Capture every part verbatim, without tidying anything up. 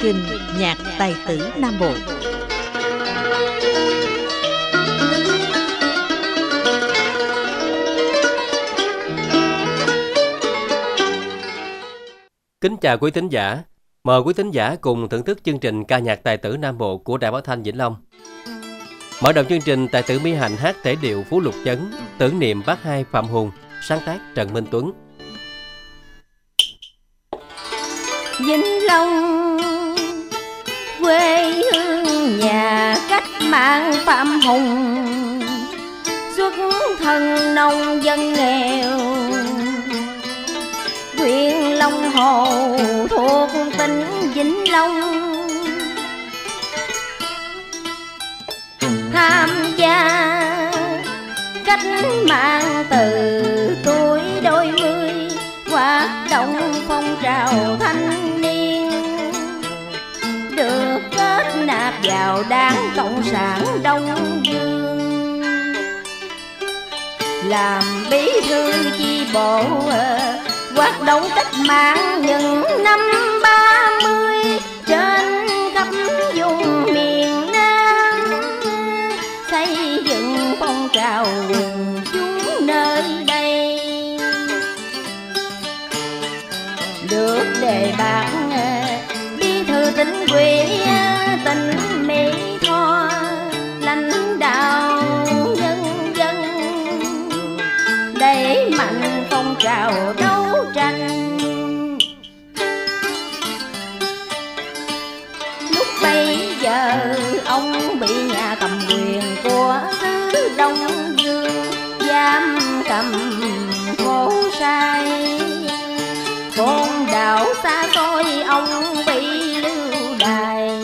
trình Nhạc tài tử Nam Bộ. Kính chào quý thính giả, mời quý thính giả cùng thưởng thức chương trình ca nhạc tài tử Nam Bộ của Đài Phát Thanh Vĩnh Long. Mở đầu chương trình, tài tử Mỹ Hạnh hát thể điệu Phú Lục Chấn, tưởng niệm bác hai Phạm Hùng, sáng tác Trần Minh Tuấn. Vĩnh Long quê hương nhà cách mạng Phạm Hùng, xuất thân nông dân nghèo, huyện Long Hồ thuộc tỉnh Vĩnh Long, tham gia cách mạng từ tuổi đôi mươi, hoạt động phong trào thanh niên, được kết nạp vào Đảng Cộng sản Đông Dương, làm bí thư chi bộ, hoạt động cách mạng những năm ba mươi trên khắp vùng miền Nam, xây dựng phong trào quần chúng nơi đây, được đề bạt bí thư tỉnh ủy tỉnh Mỹ Tho, lãnh đạo nhân dân, đẩy mạnh phong trào đấu tranh. Lúc bây giờ ông bị nhà cầm quyền của xứ Đông Dương giam cầm khổ sai, con đảo xa xôi ông bị lưu đày,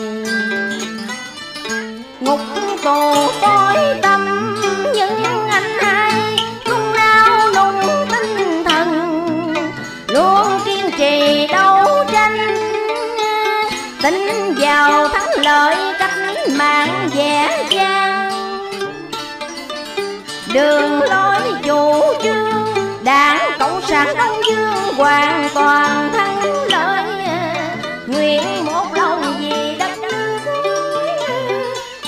ngục tù tối tâm những anh hai không nao nung tinh thần, luôn kiên trì đấu tranh, tính vào thắng lợi cách mạng dễ dàng, đường lối chủ trương Đảng Cộng sản Đông Dương hoàn toàn thắng lợi, nguyện một lòng vì đất nước,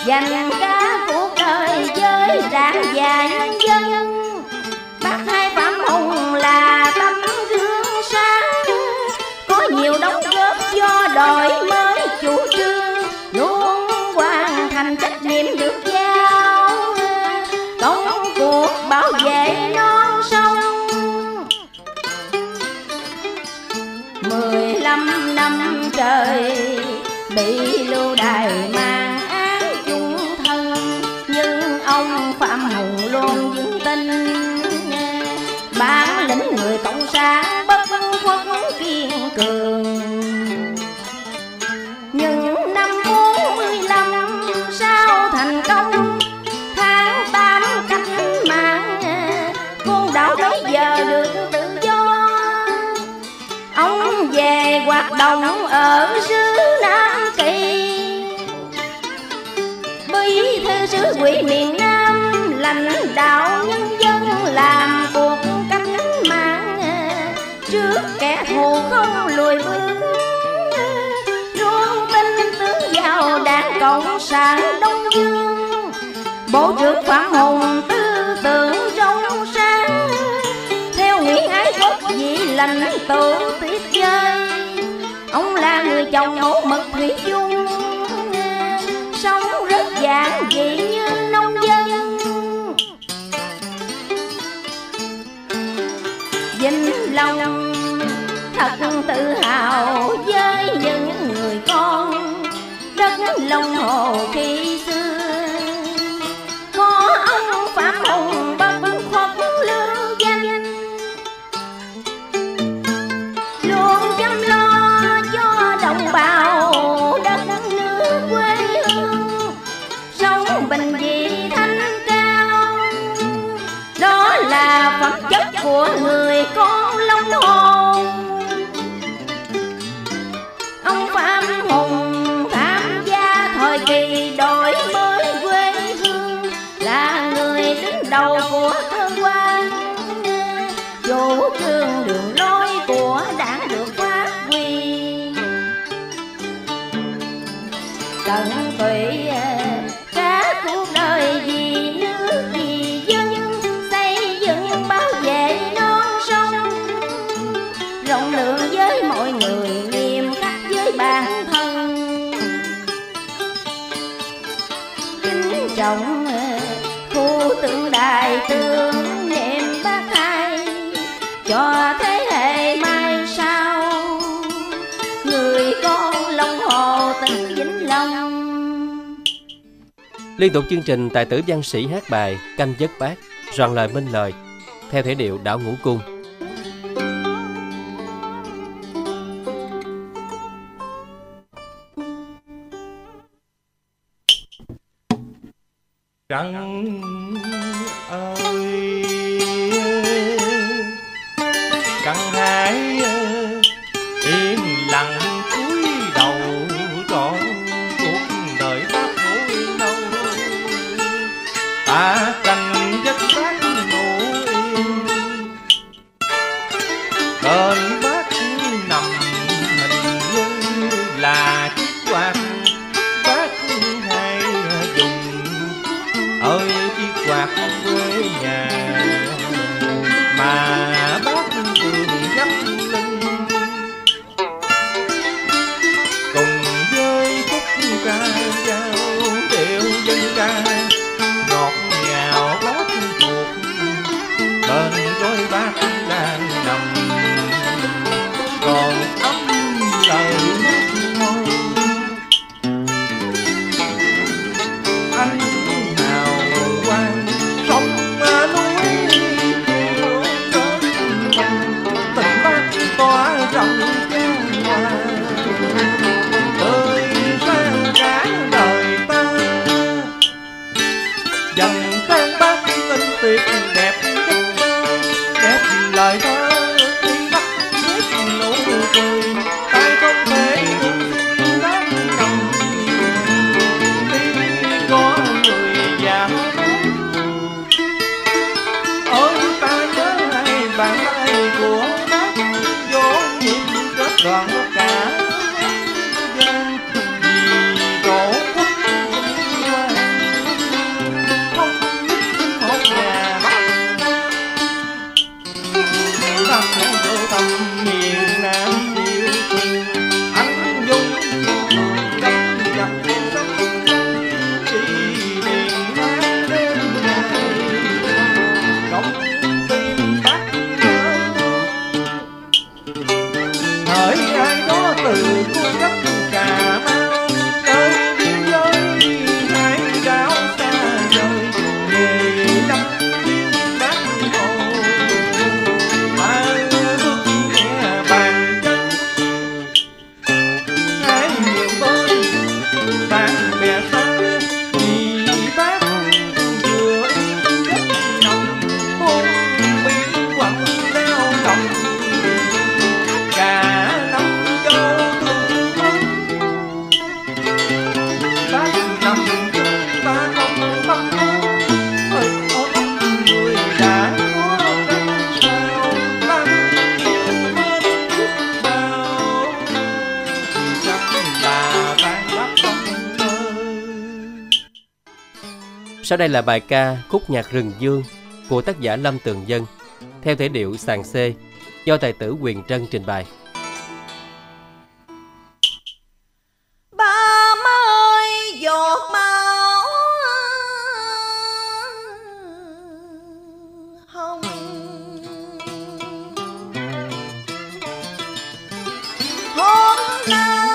dành cả cuộc đời với Đảng và nhân dân. Bác hai Phạm Hùng là tấm gương sáng, có nhiều đóng góp do đổi mới chủ trương, luôn hoàn thành trách nhiệm được giao, công cuộc bảo vệ non sông. Mười lăm năm trời bị lưu đày mang án chung thân, nhưng ông Phạm Hùng luôn vững tin, bản lĩnh người cộng sản bất khuất kiên cường. Những năm bốn mươi lăm sau thành công tháng tám cách mạng, con đảo bây giờ được tự do, ông về hoạt động ở xứ Nam Kỳ, bí thư xứ ủy miền Nam, lãnh đạo nhân dân, làm cuộc cách mạng trước kẻ thù không lùi bước, luôn tin tưởng vào Đảng Cộng sản Đông Dương. Bộ trưởng Phạm Hùng tư tưởng trong sáng, theo nguyện ái quốc vị lành tụ tuyệt vời, ông là người chồng mẫu mực thủy chung, sống rất giản dị như nông dân. Vĩnh Long thật tự hào với những người con đất Long Hồ khi xưa, có ông Phạm Hùng bất khuất lưu danh, luôn chăm lo cho đồng bào đất nước quê hương, sống bình dị thanh cao, đó là phẩm chất của người con Long Hồ. Ông Phạm Hùng tham gia thời kỳ đổi mới quê hương, là người đứng đầu của cơ quan, chủ trương đường lối của Đảng được phát huy. khu tượng đài tưởng niệm bác hai cho thế hệ mai sau, người con Long Hồ tỉnh Vĩnh Long. Liên tục chương trình tài tử văn sĩ hát bài Canh Giấc Bác, Tròn Lời Minh Lời theo thể điệu Đảo Ngũ Cung. Trăng ơi trăng hái im lặng cúi đầu trọn cuộc đời ta khổ đau, ta canh giấc bác ngủ yên cơn bác nằm hình như là chiếc quạt. Ơi chiếc quạt quê nhà mà bác thường dắt lưng, cùng với khúc ca dao điệu dân ca ngọt ngào bác thuộc bên gối bác đang nằm, còn ấm lời nước môi anh Sau đây là bài ca Khúc Nhạc Rừng Dương của tác giả Lâm Tường Dân theo thể điệu Xàng Xê do tài tử Quyền Trân trình bày. Ba má ơi giọt máu hồng, hôm nay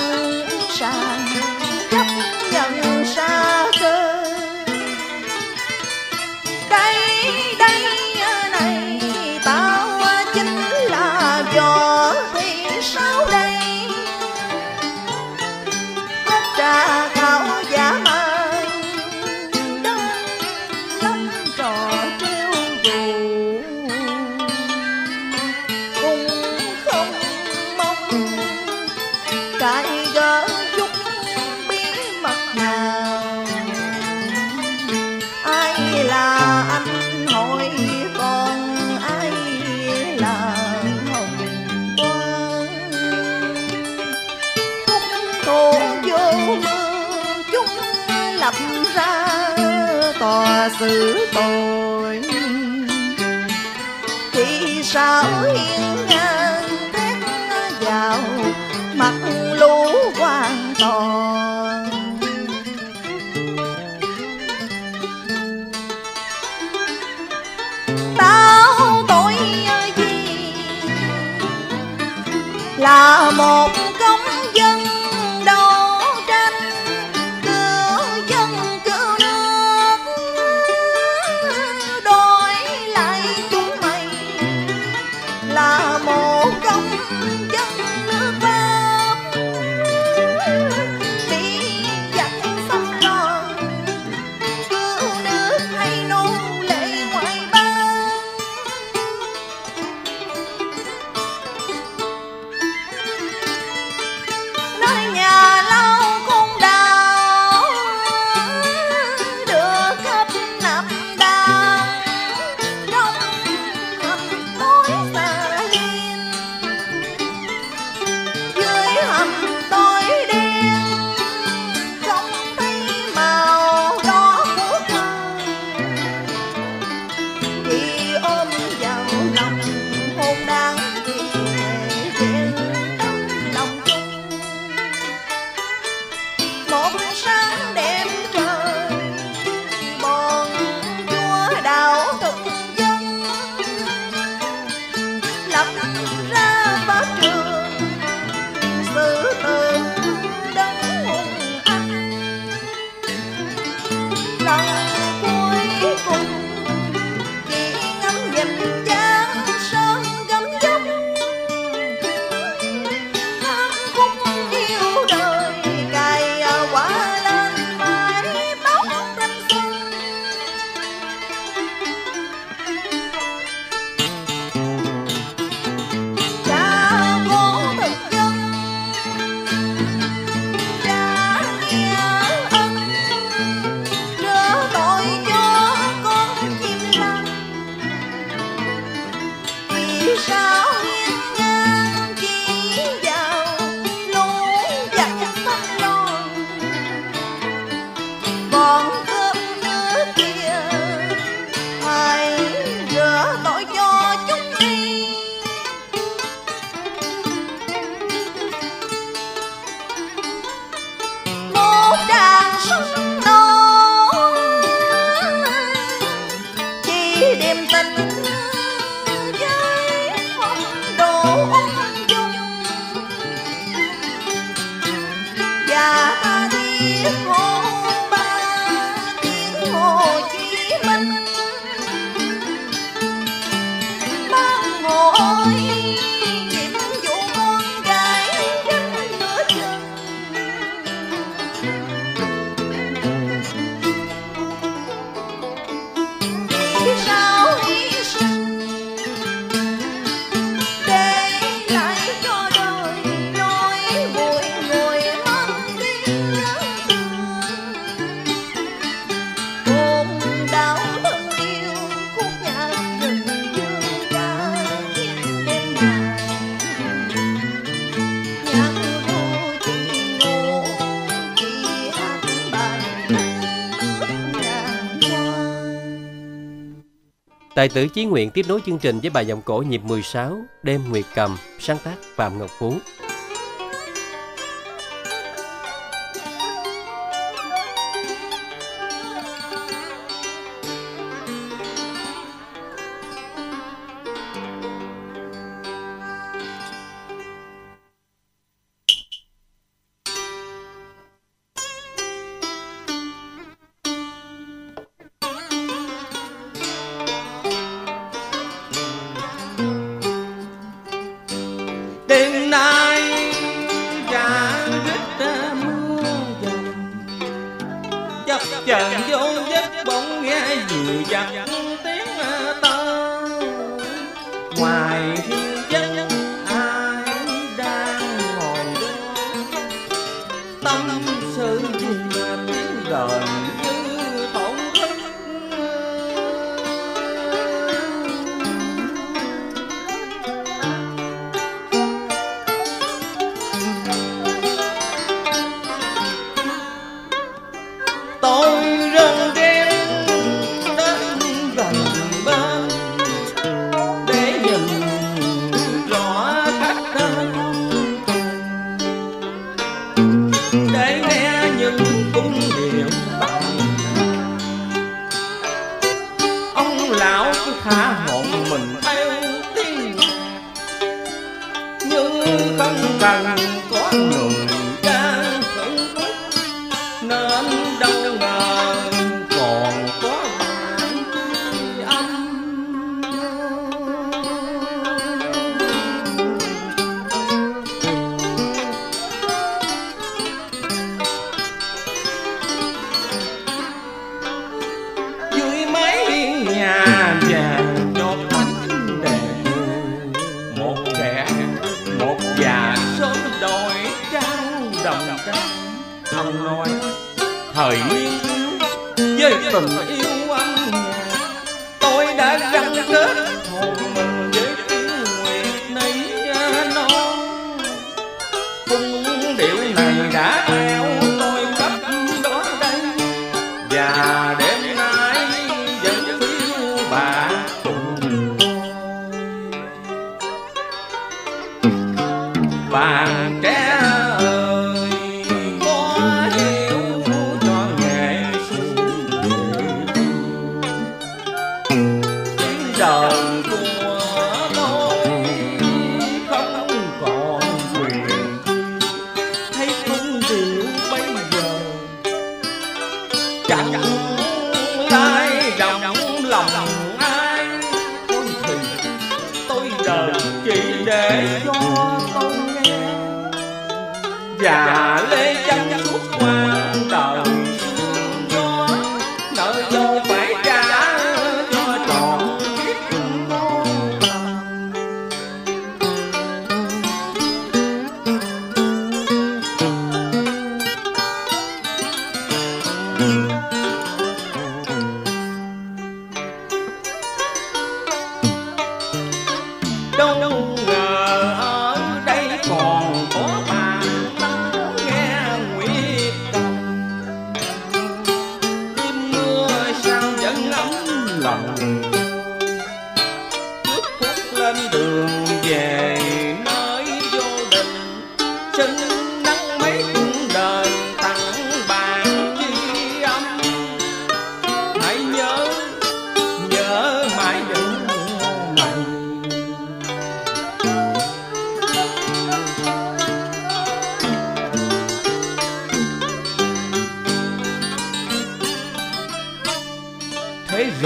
sẵn sàng chấp nhận xa cơ. Đây đây này tao chính là vợ thì sao đây, cốc trà khảo giả mang đơn lắm trò trêu dù cũng không mong cái gỡ chút bí mật nào. Ai là anh hội còn ai là Hồng Quang, khúc thổ vô mương chúng lập ra tòa xử tội. Chỉ sao hiên ngang thét vào mặt lũ quan toàn. Tao tội gì là một công dân đấu tranh cứu dân cứu nước, đổi lại chúng mày là một công dân nước Pháp bị giặc xâm lăng cứu nước hay nô lệ ngoại bang. Nơi nhà lao cũng đào được khắp nằm đào trong hầm tối xa hiên, dưới hầm tối đen không thấy màu đỏ của con, chỉ ôm vào lòng hôn đang vì về trên tấm lòng chung. Một sáng đêm trời bọn vua đảo thực dân lập ra pháp trường xử tử đến hung anh. Lần cuối cùng chỉ ngắm nhìn dáng sơn gấm dốc, hát khúc yêu đời cài quả lên mái tóc thanh xuân. Cha vô thực dân cha nghĩa ân, rửa tội cho con chim lăng. Vì sao hiên ngang chỉ vào lũ giặc thăng long, bọn cướp nước kia ai rửa tội cho chúng đi. Một đàn súng nổ chỉ đêm tình với phong độ ung dung, và ta tiếng hô ba tiếng Hồ Chí Minh mang hội nhiệm vụ con gái đến nửa chừng. Vì sao hy sinh để lại cho đời nỗi bụi ngùi mang tiếng nhớ thương. Hồn đảo thân yêu khúc nhạc rừng dương ca tiếng đêm dài, nhạc vô chỉ ngủ chỉ hát bài nước ngàn qua. Tài tử Chí Nguyện tiếp nối chương trình với bài giọng cổ nhịp mười sáu Đêm Nguyệt Cầm, sáng tác Phạm Ngọc Phú. Trần vô giấc bỗng nghe vừa dặn tiếng to, ngoài hiên chất ai đang ngồi tâm sự tiếng đờn như tổ thức. Tôi rưng rén đến gần bên để nhìn rõ cách để nghe những cung điện bằng. Ông lão cứ thả hồn mình theo tiếng như không cần có người. Thời niên với tình yêu anh tôi đã gắn kết hồn mình với tiếng nguyệt nấy non. Cung điệu này đã theo tôi khắp đó đây và đêm nay vẫn thiếu bà cùng tôi. Bạn trẻ già lê chăn suốt qua đời gió nợ vô phải trả cho trọn kiếp con. Đâu đâu ngờ ở đây còn có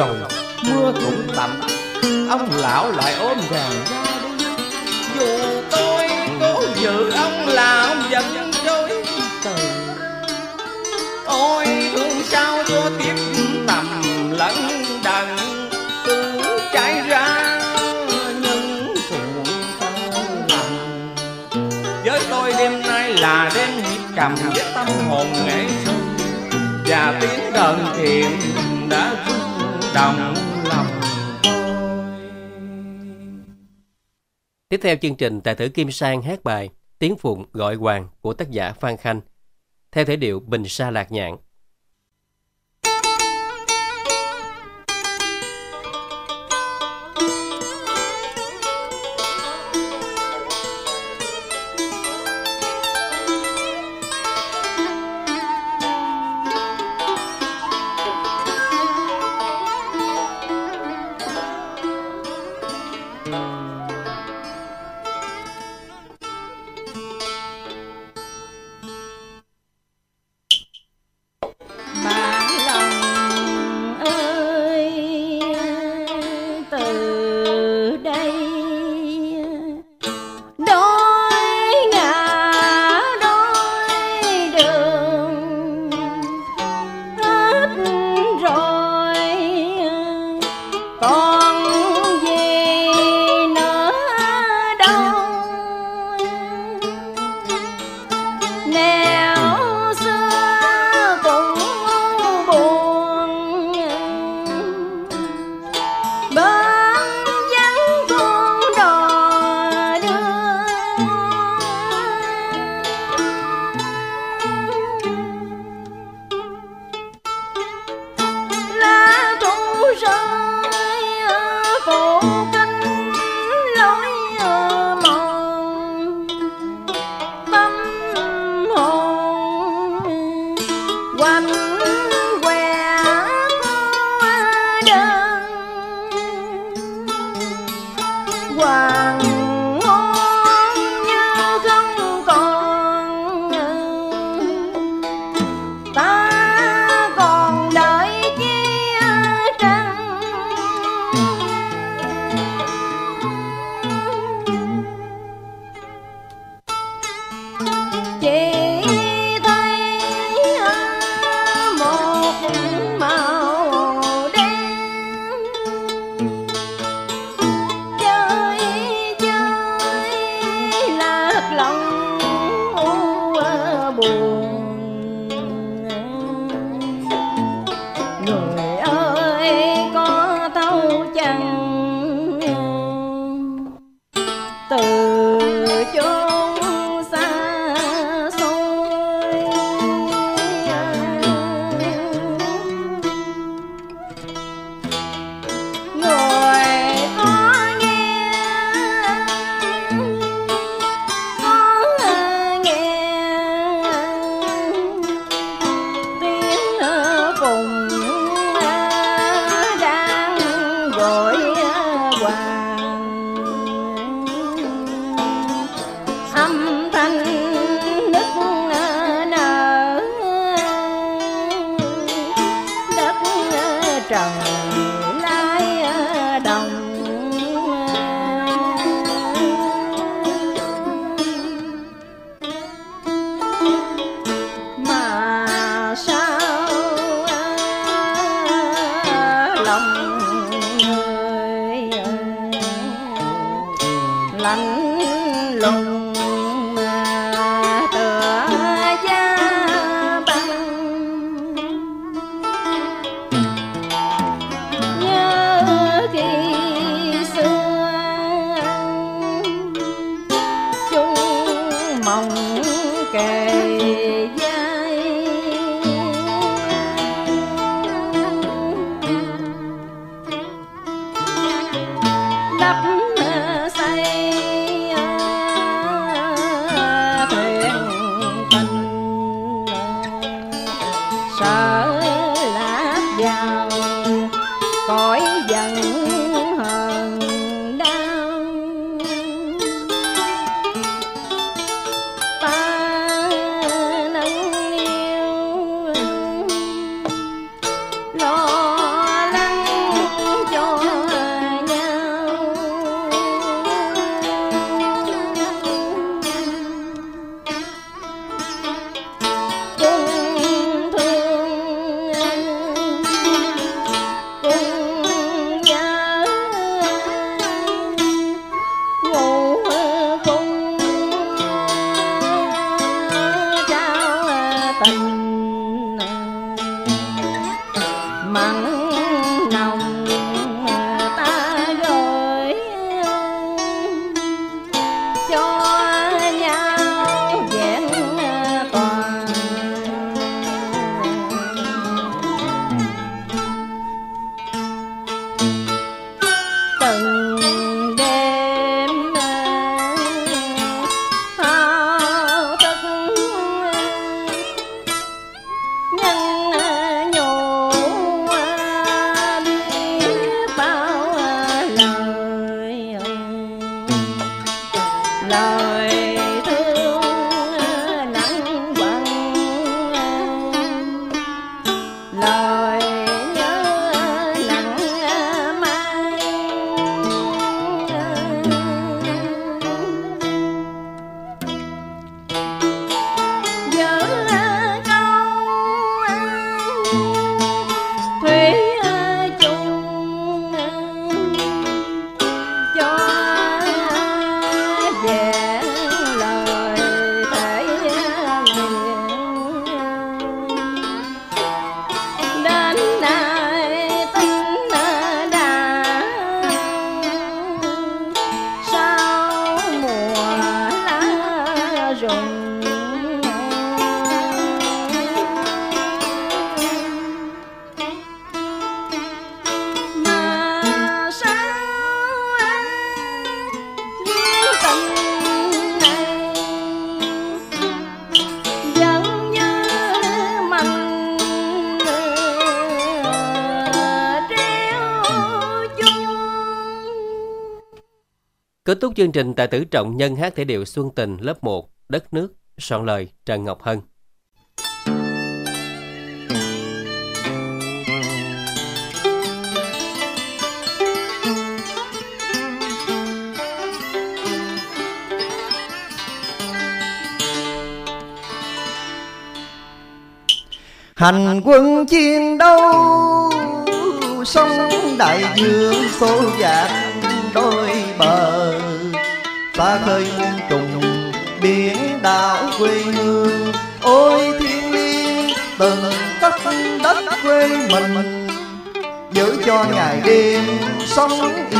rồi mưa cũng tạnh, ông lão lại ôm gà ra đi. Dù tôi cố giữ ông lão vẫn chối từ, ôi thương sao cho tiếp tầm lẫn đần cứ trải ra những chuyện trong lòng. Với tôi đêm nay là đêm hiệp cầm với tâm hồn nghệ sĩ và tiếng đờn thiện đã đồng lòng. Tiếp theo chương trình, tài tử Kim Sang hát bài Tiếng Phụng Gọi Hoàng của tác giả Phan Khanh theo thể điệu Bình Sa Lạc Nhạn. nghèo xưa cũng buồn, bớm vắng con đò đưa. Lá thu rơi phủ kín lối mòn. Oh Kết thúc chương trình, tài tử Trọng Nhân hát thể điệu Xuân Tình lớp một, Đất Nước, soạn lời Trần Ngọc Hân. Hành quân chiến đấu sông đại dương xô dạt đôi bờ, xa khơi muôn trùng biển đảo quê hương. Ôi thiên liêng từng tấc đất quê mình, giữ cho ngày đêm sống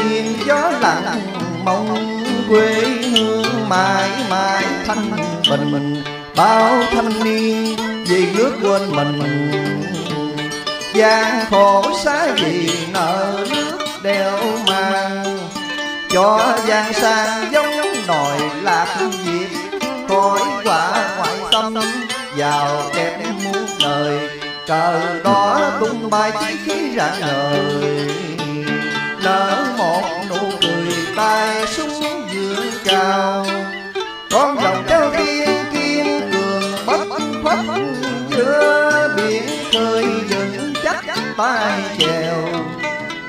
yên gió lặng, mong quê hương mãi mãi thanh bình. Mình bao thanh niên vì nước quên mình, mình gian khổ xá vì nợ nước đeo mang, cho gian sang giống nồi lạc diệt khói quả ngoại tâm, giàu đẹp muôn đời trời đó tung bay chi khí rạng ngời. Nở một nụ cười tay súng dương cao, con lòng treo tiên kiên cường bất khuất, giữa biển khơi dựng chắc tay chèo,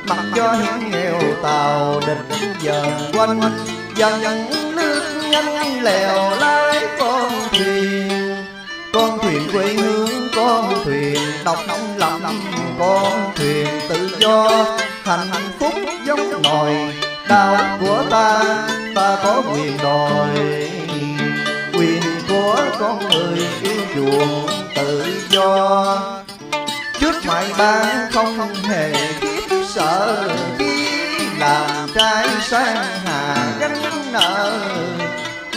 mặc cho hiểm nghèo tàu địch dần quanh, dần nước nhanh lèo lái con thuyền. Con thuyền quê hương, con thuyền độc lập, con thuyền tự do hạnh phúc giống nồi đau của ta. Ta có quyền đòi quyền của con người yêu chuộng tự do, trước mãi ban không hề kiếp sợ, làm trái sang hà gánh nợ,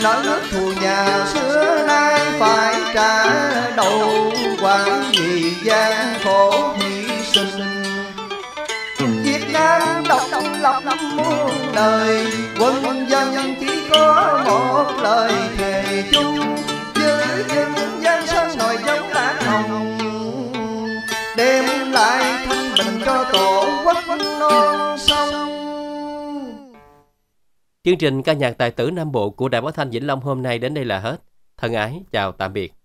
nợ nước thù nhà xưa nay phải trả đầu, quán vì gian khổ hy sinh. Việt Nam độc lập muôn đời, quân dân chỉ có một lời thề chung, giữ dân gian sáng nổi dấu lá hồng, đem lại thanh bình cho tổ quốc non sông. Chương trình ca nhạc tài tử Nam Bộ của Đài Phát Thanh Vĩnh Long hôm nay đến đây là hết. Thân ái chào tạm biệt.